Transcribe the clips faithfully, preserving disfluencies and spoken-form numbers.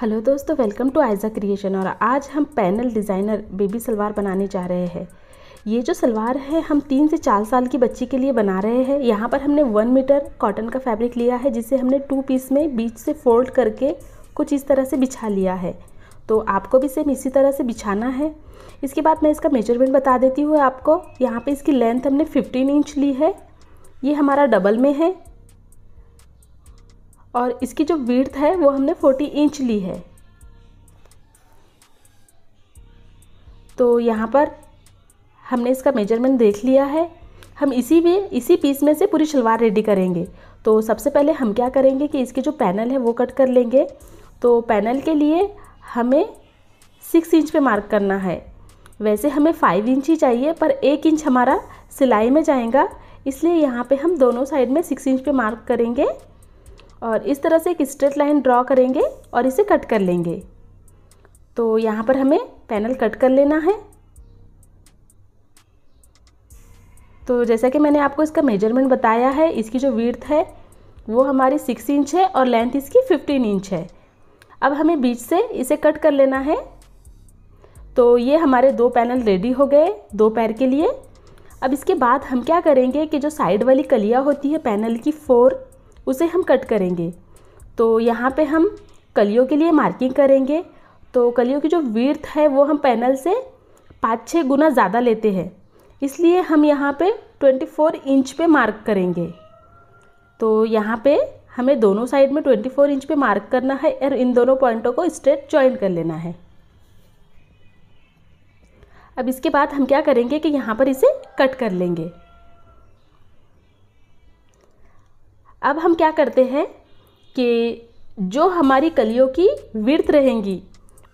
Hello दोस्तों, welcome to Aiza creation. और आज हम पैनल डिज़ाइनर बेबी सलवार बनाने जा रहे हैं। ये जो सलवार है हम तीन से चार साल की बच्ची के लिए बना रहे हैं। यहाँ पर हमने वन मीटर कॉटन का फैब्रिक लिया है, जिसे हमने टू पीस में बीच से फोल्ड करके कुछ इस तरह से बिछा लिया है। तो आपको भी सेम इसी तरह से बिछाना है। इसके बाद मैं इसका मेजरमेंट बता देती हूँ आपको। यहाँ पर इसकी लेंथ हमने फिफ्टीन इंच ली है, ये हमारा डबल में है। और इसकी जो विड्थ है वो हमने फोर्टी इंच ली है। तो यहाँ पर हमने इसका मेजरमेंट देख लिया है। हम इसी में इसी पीस में से पूरी शलवार रेडी करेंगे। तो सबसे पहले हम क्या करेंगे कि इसके जो पैनल है वो कट कर लेंगे। तो पैनल के लिए हमें सिक्स इंच पे मार्क करना है। वैसे हमें फाइव इंच ही चाहिए, पर एक इंच हमारा सिलाई में जाएगा, इसलिए यहाँ पे हम दोनों साइड में सिक्स इंच पे मार्क करेंगे। और इस तरह से एक स्ट्रेट लाइन ड्रॉ करेंगे और इसे कट कर लेंगे। तो यहाँ पर हमें पैनल कट कर लेना है। तो जैसा कि मैंने आपको इसका मेजरमेंट बताया है, इसकी जो विड्थ है वो हमारी सिक्स इंच है और लेंथ इसकी फिफ्टीन इंच है। अब हमें बीच से इसे कट कर लेना है। तो ये हमारे दो पैनल रेडी हो गए, दो पैर के लिए। अब इसके बाद हम क्या करेंगे कि जो साइड वाली कलिया होती है पैनल की फोर, उसे हम कट करेंगे। तो यहाँ पे हम कलियों के लिए मार्किंग करेंगे। तो कलियों की जो विड्थ है वो हम पैनल से पाँच छः गुना ज़्यादा लेते हैं, इसलिए हम यहाँ पे चौबीस इंच पे मार्क करेंगे। तो यहाँ पे हमें दोनों साइड में चौबीस इंच पे मार्क करना है और इन दोनों पॉइंटों को स्ट्रेट जॉइन कर लेना है। अब इसके बाद हम क्या करेंगे कि यहाँ पर इसे कट कर लेंगे। अब हम क्या करते हैं कि जो हमारी कलियों की विड्थ रहेंगी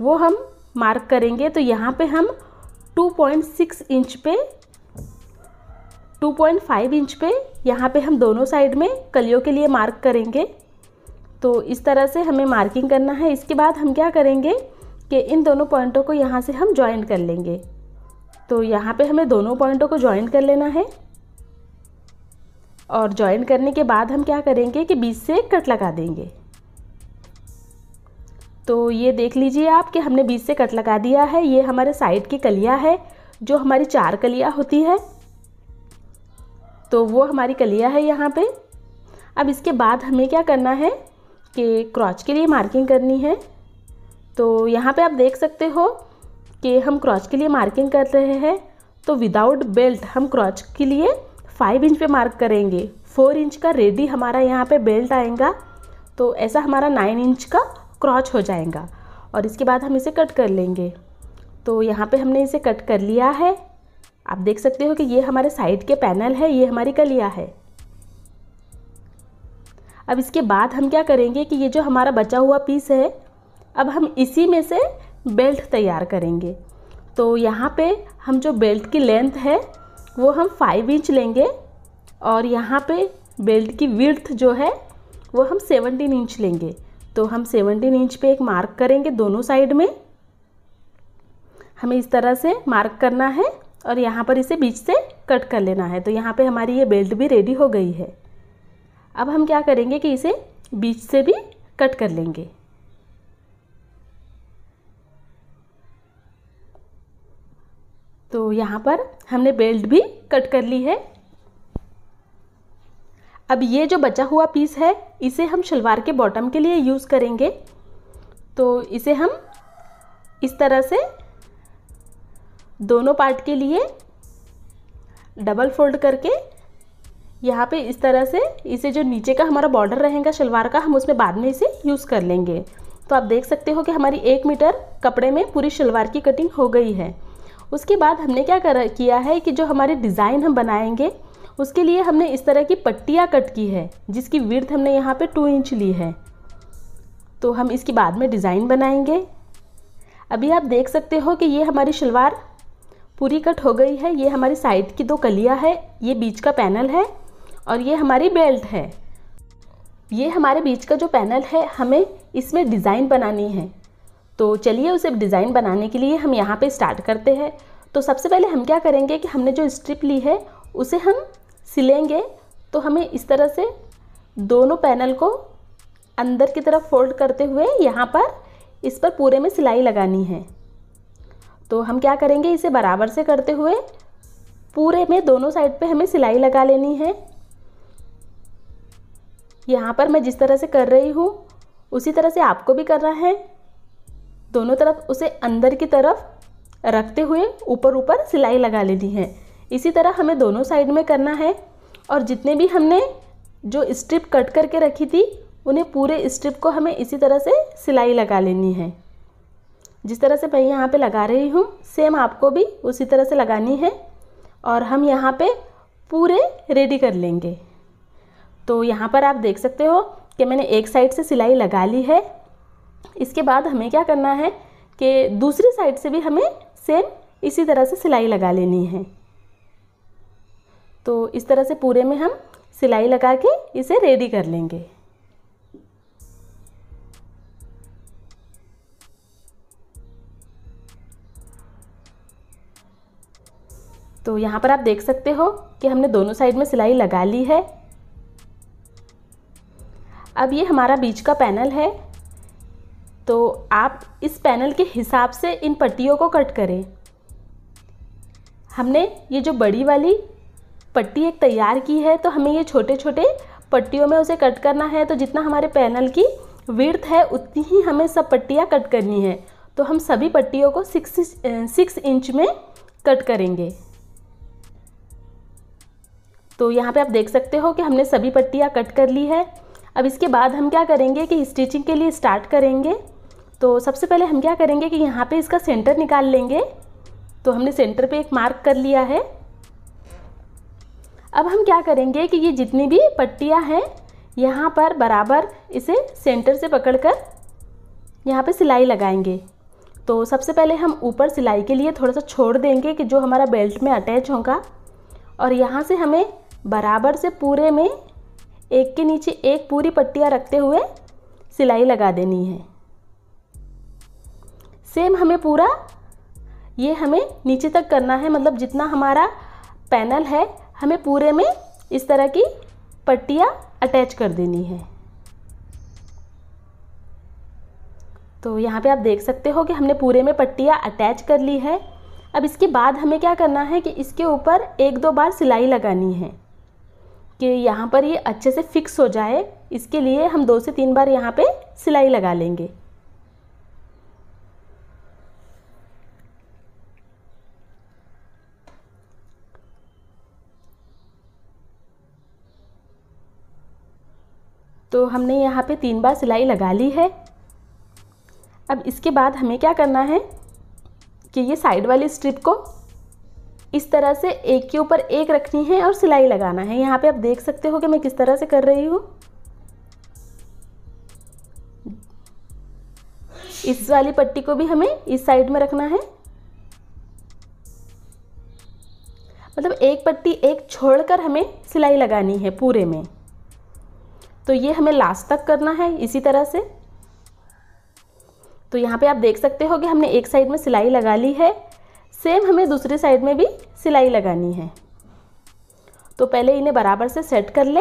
वो हम मार्क करेंगे। तो यहाँ पे हम टू पॉइंट सिक्स इंच पे टू पॉइंट फाइव इंच पे यहाँ पे हम दोनों साइड में कलियों के लिए मार्क करेंगे। तो इस तरह से हमें मार्किंग करना है। इसके बाद हम क्या करेंगे कि इन दोनों पॉइंटों को यहाँ से हम जॉइन कर लेंगे। तो यहाँ पे हमें दोनों पॉइंटों को जॉइन कर लेना है। और जॉइन करने के बाद हम क्या करेंगे कि बीच से कट लगा देंगे। तो ये देख लीजिए आप कि हमने बीच से कट लगा दिया है। ये हमारे साइड की कलिया है, जो हमारी चार कलिया होती है। तो वो हमारी कलिया है यहाँ पे। अब इसके बाद हमें क्या करना है कि क्रॉच के लिए मार्किंग करनी है। तो यहाँ पे आप देख सकते हो कि हम क्रॉच के लिए मार्किंग कर रहे हैं। तो विदाउट बेल्ट हम क्रॉच के लिए फाइव इंच पे मार्क करेंगे। फोर इंच का रेडी हमारा यहाँ पे बेल्ट आएगा। तो ऐसा हमारा नाइन इंच का क्रॉच हो जाएगा। और इसके बाद हम इसे कट कर लेंगे। तो यहाँ पे हमने इसे कट कर लिया है। आप देख सकते हो कि ये हमारे साइड के पैनल है, ये हमारी कलिया है। अब इसके बाद हम क्या करेंगे कि ये जो हमारा बचा हुआ पीस है, अब हम इसी में से बेल्ट तैयार करेंगे। तो यहाँ पे हम जो बेल्ट की लेंथ है वो हम फाइव इंच लेंगे। और यहाँ पे बेल्ट की विड्थ जो है वो हम सेवनटीन इंच लेंगे। तो हम सेवनटीन इंच पे एक मार्क करेंगे। दोनों साइड में हमें इस तरह से मार्क करना है और यहाँ पर इसे बीच से कट कर लेना है। तो यहाँ पे हमारी ये बेल्ट भी रेडी हो गई है। अब हम क्या करेंगे कि इसे बीच से भी कट कर लेंगे। तो यहाँ पर हमने बेल्ट भी कट कर ली है। अब ये जो बचा हुआ पीस है इसे हम शलवार के बॉटम के लिए यूज़ करेंगे। तो इसे हम इस तरह से दोनों पार्ट के लिए डबल फोल्ड करके यहाँ पे इस तरह से इसे जो नीचे का हमारा बॉर्डर रहेगा शलवार का, हम उसमें बाद में इसे यूज़ कर लेंगे। तो आप देख सकते हो कि हमारी एक मीटर कपड़े में पूरी शलवार की कटिंग हो गई है। उसके बाद हमने क्या कर किया है कि जो हमारे डिज़ाइन हम बनाएंगे उसके लिए हमने इस तरह की पट्टियाँ कट की है, जिसकी विड्थ हमने यहाँ पे टू इंच ली है। तो हम इसकी बाद में डिज़ाइन बनाएंगे। अभी आप देख सकते हो कि ये हमारी शलवार पूरी कट हो गई है। ये हमारी साइड की दो कलियाँ है, ये बीच का पैनल है और ये हमारी बेल्ट है। ये हमारे बीच का जो पैनल है हमें इसमें डिज़ाइन बनानी है। तो चलिए उसे डिज़ाइन बनाने के लिए हम यहाँ पे स्टार्ट करते हैं। तो सबसे पहले हम क्या करेंगे कि हमने जो स्ट्रिप ली है उसे हम सिलेंगे। तो हमें इस तरह से दोनों पैनल को अंदर की तरफ फोल्ड करते हुए यहाँ पर इस पर पूरे में सिलाई लगानी है। तो हम क्या करेंगे, इसे बराबर से करते हुए पूरे में दोनों साइड पे हमें सिलाई लगा लेनी है। यहाँ पर मैं जिस तरह से कर रही हूँ उसी तरह से आपको भी करना है। दोनों तरफ उसे अंदर की तरफ रखते हुए ऊपर ऊपर सिलाई लगा लेनी है। इसी तरह हमें दोनों साइड में करना है। और जितने भी हमने जो स्ट्रिप कट करके रखी थी उन्हें पूरे स्ट्रिप को हमें इसी तरह से सिलाई लगा लेनी है। जिस तरह से मैं यहाँ पे लगा रही हूँ सेम आपको भी उसी तरह से लगानी है। और हम यहाँ पे पूरे रेडी कर लेंगे। तो यहाँ पर आप देख सकते हो कि मैंने एक साइड से सिलाई लगा ली है। इसके बाद हमें क्या करना है कि दूसरी साइड से भी हमें सेम इसी तरह से सिलाई लगा लेनी है। तो इस तरह से पूरे में हम सिलाई लगा के इसे रेडी कर लेंगे। तो यहाँ पर आप देख सकते हो कि हमने दोनों साइड में सिलाई लगा ली है। अब ये हमारा बीच का पैनल है, तो आप इस पैनल के हिसाब से इन पट्टियों को कट करें। हमने ये जो बड़ी वाली पट्टी एक तैयार की है, तो हमें ये छोटे छोटे पट्टियों में उसे कट करना है। तो जितना हमारे पैनल की विड्थ है उतनी ही हमें सब पट्टियाँ कट करनी है। तो हम सभी पट्टियों को सिक्स सिक्स इंच में कट करेंगे। तो यहाँ पे आप देख सकते हो कि हमने सभी पट्टियाँ कट कर ली है। अब इसके बाद हम क्या करेंगे कि स्टिचिंग के लिए स्टार्ट करेंगे। तो सबसे पहले हम क्या करेंगे कि यहाँ पे इसका सेंटर निकाल लेंगे। तो हमने सेंटर पे एक मार्क कर लिया है। अब हम क्या करेंगे कि ये जितनी भी पट्टियाँ हैं यहाँ पर बराबर इसे सेंटर से पकड़कर यहाँ पे सिलाई लगाएंगे। तो सबसे पहले हम ऊपर सिलाई के लिए थोड़ा सा छोड़ देंगे कि जो हमारा बेल्ट में अटैच होगा। और यहाँ से हमें बराबर से पूरे में एक के नीचे एक पूरी पट्टियाँ रखते हुए सिलाई लगा देनी है। सेम हमें पूरा ये हमें नीचे तक करना है, मतलब जितना हमारा पैनल है हमें पूरे में इस तरह की पट्टियाँ अटैच कर देनी है। तो यहाँ पे आप देख सकते हो कि हमने पूरे में पट्टियाँ अटैच कर ली है। अब इसके बाद हमें क्या करना है कि इसके ऊपर एक दो बार सिलाई लगानी है कि यहाँ पर ये अच्छे से फिक्स हो जाए। इसके लिए हम दो से तीन बार यहाँ पे सिलाई लगा लेंगे। तो हमने यहाँ पे तीन बार सिलाई लगा ली है। अब इसके बाद हमें क्या करना है कि ये साइड वाली स्ट्रिप को इस तरह से एक के ऊपर एक रखनी है और सिलाई लगाना है। यहाँ पे आप देख सकते हो कि मैं किस तरह से कर रही हूँ। इस वाली पट्टी को भी हमें इस साइड में रखना है, मतलब एक पट्टी एक छोड़कर हमें सिलाई लगानी है पूरे में। तो ये हमें लास्ट तक करना है इसी तरह से। तो यहाँ पे आप देख सकते हो कि हमने एक साइड में सिलाई लगा ली है। सेम हमें दूसरी साइड में भी सिलाई लगानी है। तो पहले इन्हें बराबर से सेट कर लें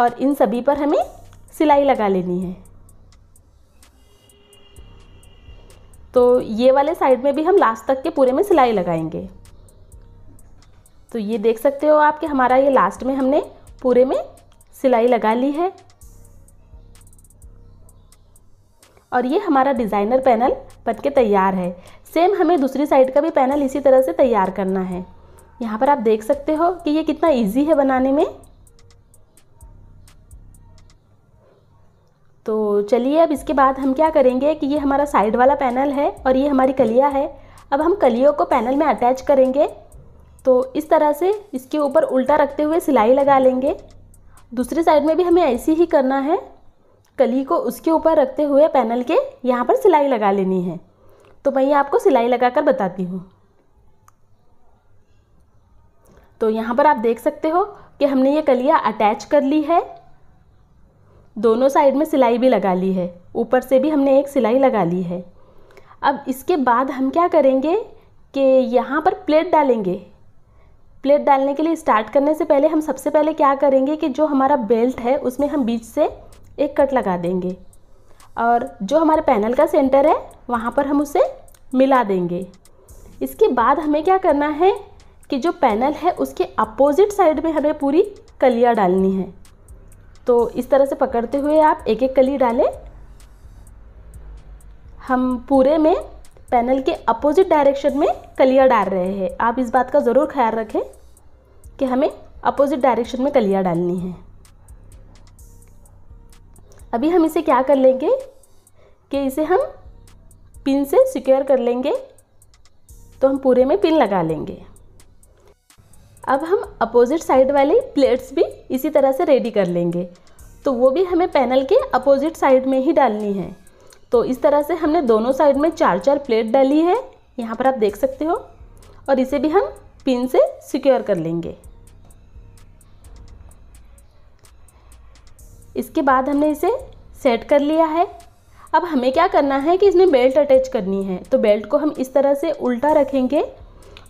और इन सभी पर हमें सिलाई लगा लेनी है। तो ये वाले साइड में भी हम लास्ट तक के पूरे में सिलाई लगाएंगे। तो ये देख सकते हो आप कि हमारा ये लास्ट में हमने पूरे में सिलाई लगा ली है। और ये हमारा डिज़ाइनर पैनल बनके तैयार है। सेम हमें दूसरी साइड का भी पैनल इसी तरह से तैयार करना है। यहाँ पर आप देख सकते हो कि ये कितना इजी है बनाने में। तो चलिए अब इसके बाद हम क्या करेंगे कि ये हमारा साइड वाला पैनल है और ये हमारी कलिया है। अब हम कलियों को पैनल में अटैच करेंगे। तो इस तरह से इसके ऊपर उल्टा रखते हुए सिलाई लगा लेंगे। दूसरी साइड में भी हमें ऐसे ही करना है, कली को उसके ऊपर रखते हुए पैनल के यहाँ पर सिलाई लगा लेनी है। तो मैं ये आपको सिलाई लगाकर बताती हूँ। तो यहाँ पर आप देख सकते हो कि हमने ये कलियाँ अटैच कर ली है। दोनों साइड में सिलाई भी लगा ली है, ऊपर से भी हमने एक सिलाई लगा ली है। अब इसके बाद हम क्या करेंगे कि यहाँ पर प्लेट डालेंगे। प्लेट डालने के लिए स्टार्ट करने से पहले हम सबसे पहले क्या करेंगे कि जो हमारा बेल्ट है उसमें हम बीच से एक कट लगा देंगे। और जो हमारे पैनल का सेंटर है वहाँ पर हम उसे मिला देंगे। इसके बाद हमें क्या करना है कि जो पैनल है उसके अपोजिट साइड में हमें पूरी कलियाँ डालनी है। तो इस तरह से पकड़ते हुए आप एक एक कली डालें। हम पूरे में पैनल के अपोजिट डायरेक्शन में कलियाँ डाल रहे हैं। आप इस बात का ज़रूर ख्याल रखें कि हमें अपोजिट डायरेक्शन में कलियाँ डालनी है। अभी हम इसे क्या कर लेंगे कि इसे हम पिन से सिक्योर कर लेंगे। तो हम पूरे में पिन लगा लेंगे। अब हम अपोजिट साइड वाले प्लेट्स भी इसी तरह से रेडी कर लेंगे। तो वो भी हमें पैनल के अपोजिट साइड में ही डालनी है। तो इस तरह से हमने दोनों साइड में चार चार प्लेट डाली है, यहाँ पर आप देख सकते हो। और इसे भी हम पिन से सिक्योर कर लेंगे। इसके बाद हमने इसे सेट कर लिया है। अब हमें क्या करना है कि इसमें बेल्ट अटैच करनी है। तो बेल्ट को हम इस तरह से उल्टा रखेंगे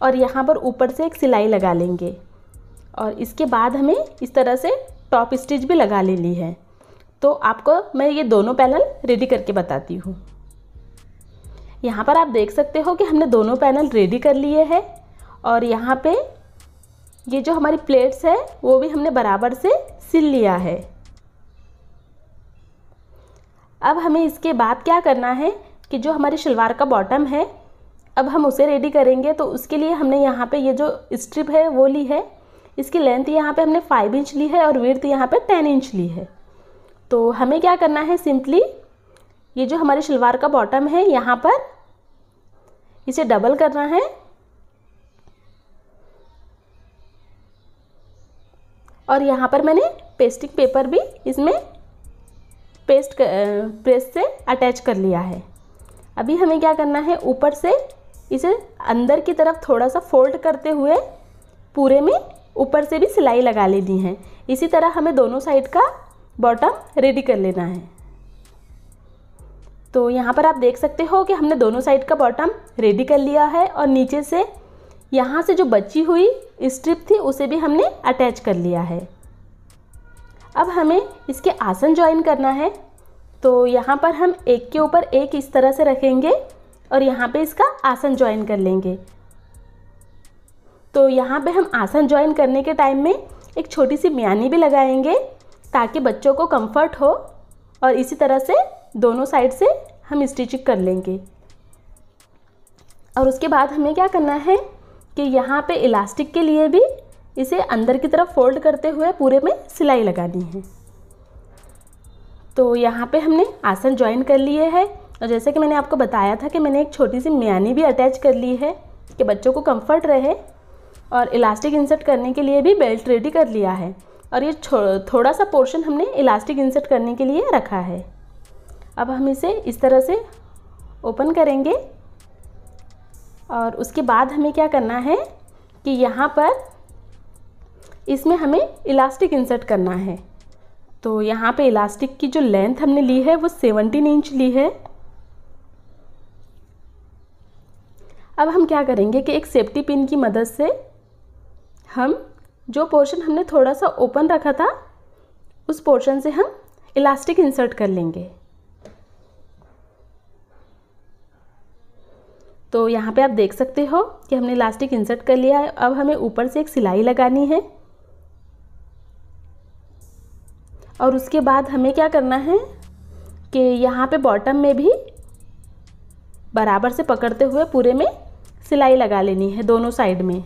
और यहाँ पर ऊपर से एक सिलाई लगा लेंगे। और इसके बाद हमें इस तरह से टॉप स्टिच भी लगा लेनी है। तो आपको मैं ये दोनों पैनल रेडी करके बताती हूँ। यहाँ पर आप देख सकते हो कि हमने दोनों पैनल रेडी कर लिए हैं। और यहाँ पे ये जो हमारी प्लेट्स है वो भी हमने बराबर से सिल लिया है। अब हमें इसके बाद क्या करना है कि जो हमारी शलवार का बॉटम है अब हम उसे रेडी करेंगे। तो उसके लिए हमने यहाँ पे ये जो स्ट्रिप है वो ली है। इसकी लेंथ यहाँ पे हमने फाइव इंच ली है और विड्थ यहाँ पे टेन इंच ली है। तो हमें क्या करना है, सिंपली ये जो हमारी शलवार का बॉटम है यहाँ पर इसे डबल करना है और यहाँ पर मैंने पेस्टिंग पेपर भी इसमें पेस्ट प्रेस से अटैच कर लिया है। अभी हमें क्या करना है, ऊपर से इसे अंदर की तरफ थोड़ा सा फोल्ड करते हुए पूरे में ऊपर से भी सिलाई लगा लेनी है। इसी तरह हमें दोनों साइड का बॉटम रेडी कर लेना है। तो यहाँ पर आप देख सकते हो कि हमने दोनों साइड का बॉटम रेडी कर लिया है। और नीचे से यहाँ से जो बची हुई स्ट्रिप थी उसे भी हमने अटैच कर लिया है। अब हमें इसके आसन ज्वाइन करना है। तो यहाँ पर हम एक के ऊपर एक इस तरह से रखेंगे और यहाँ पे इसका आसन ज्वाइन कर लेंगे। तो यहाँ पे हम आसन ज्वाइन करने के टाइम में एक छोटी सी म्यानी भी लगाएंगे ताकि बच्चों को कंफर्ट हो। और इसी तरह से दोनों साइड से हम स्टिचिंग कर लेंगे। और उसके बाद हमें क्या करना है कि यहाँ पे इलास्टिक के लिए भी इसे अंदर की तरफ फोल्ड करते हुए पूरे में सिलाई लगानी है। तो यहाँ पे हमने आसन ज्वाइन कर लिए हैं। और जैसे कि मैंने आपको बताया था कि मैंने एक छोटी सी म्यानी भी अटैच कर ली है कि बच्चों को कंफर्ट रहे। और इलास्टिक इंसर्ट करने के लिए भी बेल्ट रेडी कर लिया है। और ये थोड़ा सा पोर्शन हमने इलास्टिक इंसर्ट करने के लिए रखा है। अब हम इसे इस तरह से ओपन करेंगे। और उसके बाद हमें क्या करना है कि यहाँ पर इसमें हमें इलास्टिक इंसर्ट करना है। तो यहाँ पे इलास्टिक की जो लेंथ हमने ली है वो सेवनटीन इंच ली है। अब हम क्या करेंगे कि एक सेफ्टी पिन की मदद से हम जो पोर्शन हमने थोड़ा सा ओपन रखा था उस पोर्शन से हम इलास्टिक इंसर्ट कर लेंगे। तो यहाँ पे आप देख सकते हो कि हमने इलास्टिक इंसर्ट कर लिया है। अब हमें ऊपर से एक सिलाई लगानी है। और उसके बाद हमें क्या करना है कि यहाँ पे बॉटम में भी बराबर से पकड़ते हुए पूरे में सिलाई लगा लेनी है दोनों साइड में।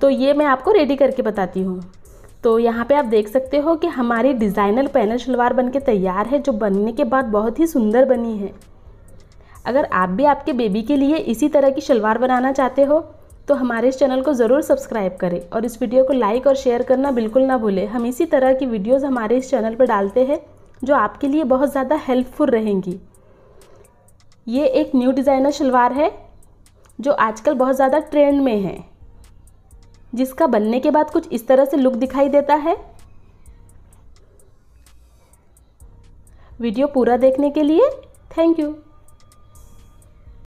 तो ये मैं आपको रेडी करके बताती हूँ। तो यहाँ पे आप देख सकते हो कि हमारी डिज़ाइनर पैनल शलवार बनके तैयार है, जो बनने के बाद बहुत ही सुंदर बनी है। अगर आप भी आपके बेबी के लिए इसी तरह की शलवार बनाना चाहते हो तो हमारे इस चैनल को ज़रूर सब्सक्राइब करें और इस वीडियो को लाइक और शेयर करना बिल्कुल ना भूलें। हम इसी तरह की वीडियोस हमारे इस चैनल पर डालते हैं जो आपके लिए बहुत ज़्यादा हेल्पफुल रहेंगी। ये एक न्यू डिज़ाइनर शलवार है जो आजकल बहुत ज़्यादा ट्रेंड में है, जिसका बनने के बाद कुछ इस तरह से लुक दिखाई देता है। वीडियो पूरा देखने के लिए थैंक यू।